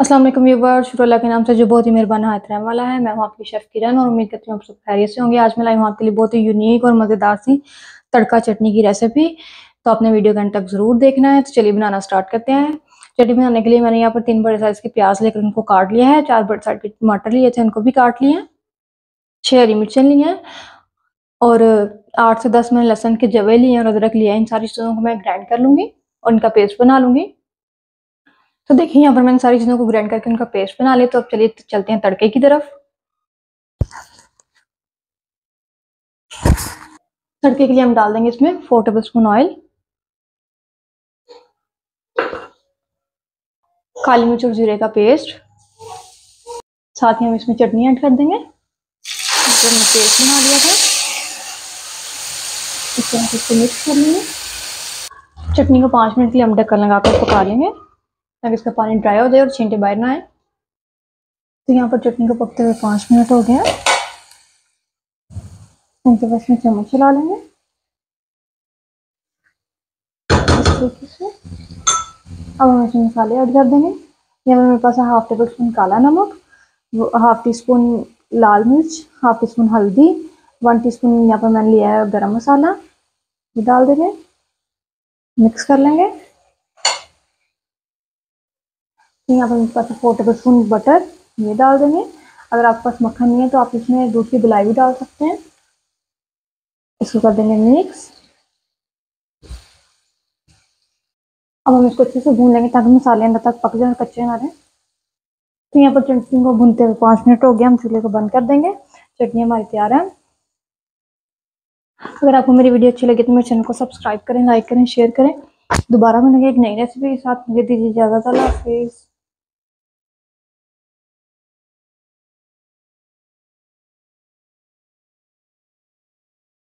अस्सलाम वालेकुम व्यूअर्स, शुक्र अल्लाह के नाम से जो बहुत ही मेहरबान हाथ रहने वाला है। मैं हूँ आपकी शेफ किरण और उम्मीद करती हूँ आप सब खैरियत से होंगे। आज मैं लाई हूँ आपके लिए बहुत ही यूनिक और मज़ेदार सी तड़का चटनी की रेसिपी, तो आपने वीडियो का अंत तक ज़रूर देखना है। तो चलिए बनाना स्टार्ट करते हैं। चटनी बनाने के लिए मैंने यहाँ पर 3 बड़े साइज़ की प्याज लेकर उनको काट लिया है, 4 बड़े साइज़ के टमाटर लिए थे उनको भी काट लिए हैं, 6 हरी मिर्चें ली हैं और 8 से 10 मैंने लहसुन के जवे लिए हैं और अदरक लिया है। इन सारी चीज़ों को मैं ग्राइंड कर लूँगी और इनका पेस्ट बना लूँगी। तो देखिए यहाँ पर मैंने सारी चीज़ों को ग्राइंड करके उनका पेस्ट बना लिया। तो अब चलिए चलते हैं तड़के की तरफ। तड़के के लिए हम डाल देंगे इसमें 4 टेबलस्पून ऑयल, काली मिर्च और जीरे का पेस्ट, साथ ही हम इसमें चटनी ऐड कर देंगे जो हमने पेस्ट बना लिया था। इसको हम इसको मिक्स कर लेंगे। चटनी को 5 मिनट के लिए हम ढक्कन लगाकर पका लेंगे ताकि इसका पानी ड्राई हो जाए और छींटे बाहर ना आए। तो यहाँ पर चटनी को पकते हुए 5 मिनट हो गया। इनके पास में चम्मच चला लेंगे इस तरीके से। अब हम इसमें मसाले ऐड कर देंगे। यहाँ पर मेरे पास है 1/2 टेबलस्पून काला नमक, 1/2 टीस्पून लाल मिर्च, 1/2 टीस्पून हल्दी, 1 टीस्पून यहाँ पर मैंने लिया है गरम मसाला, ये डाल देंगे, मिक्स कर लेंगे। यहाँ पर मेरे पास 4 टेबलस्पून बटर, ये डाल देंगे। अगर आपके पास मक्खन नहीं है तो आप इसमें दूध की बिलाई भी डाल सकते हैं। इसको कर देंगे मिक्स। अब हम इसको अच्छे से भून लेंगे ताकि मसाले अंदर तक पक जाए और कच्चे ना रहें। तो यहाँ पर चटनी को भूनते हुए 5 मिनट हो गया, हम चूल्हे को बंद कर देंगे। चटनी हमारी तैयार है। अगर आपको मेरी वीडियो अच्छी लगी तो मेरे चैनल को सब्सक्राइब करें, लाइक करें, शेयर करें। दोबारा मिलेंगे एक नई रेसिपी के साथ। मुझे दीजिए इजाज़त, अल्लाह हाफिज़।